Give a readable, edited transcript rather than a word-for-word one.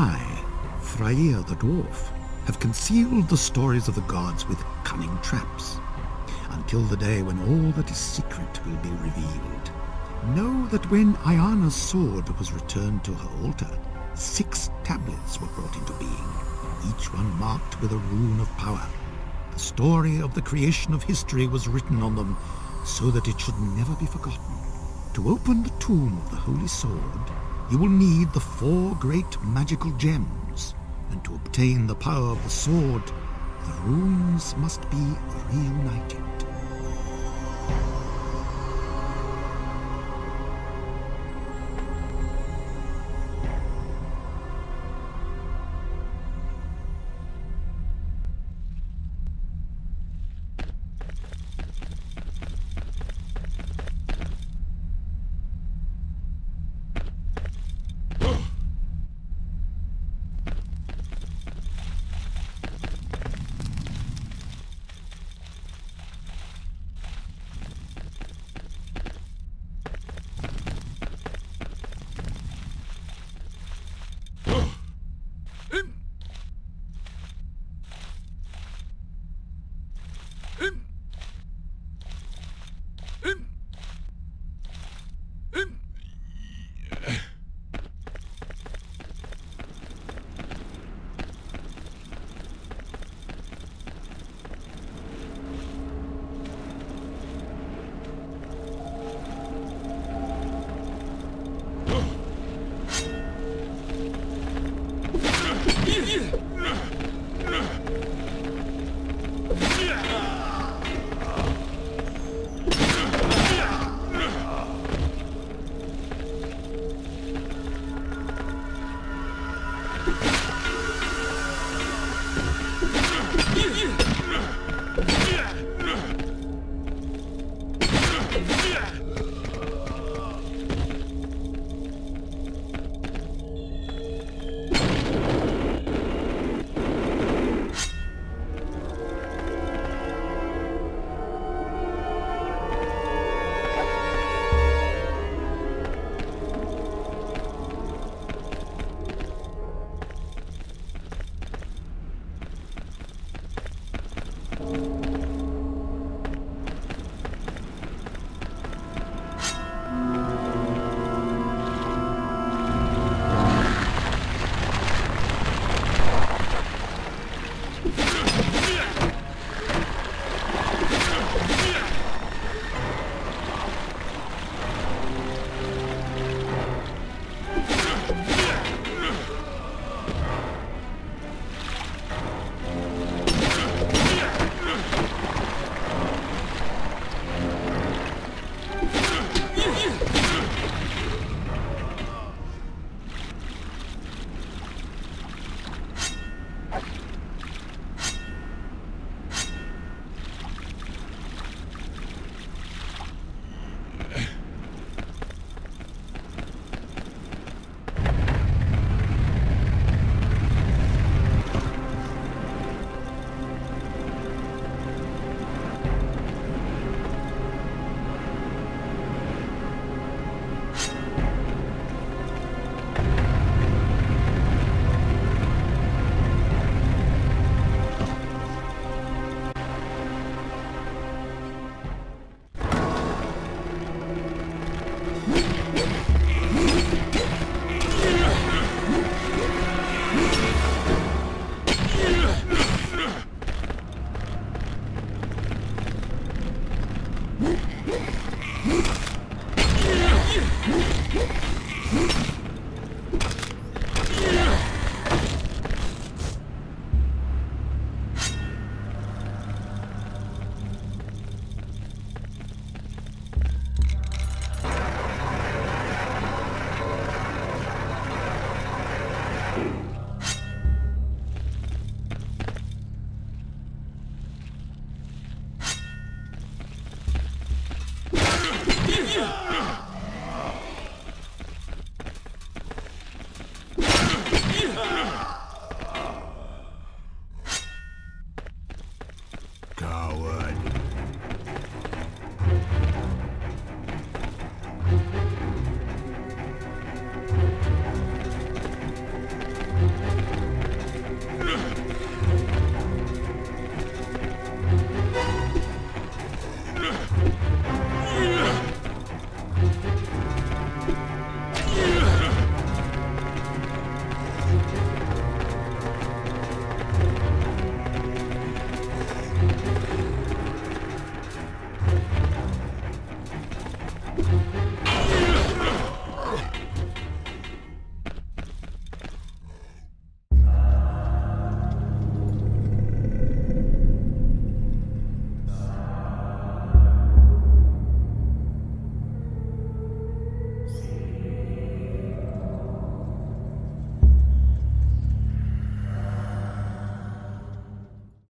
I, Freyr the dwarf, have concealed the stories of the gods with cunning traps, until the day when all that is secret will be revealed. Know that when Ayana's sword was returned to her altar, 6 tablets were brought into being, each one marked with a rune of power. The story of the creation of history was written on them, so that it should never be forgotten. To open the tomb of the Holy Sword, you will need the 4 great magical gems, and to obtain the power of the sword, the runes must be reunited.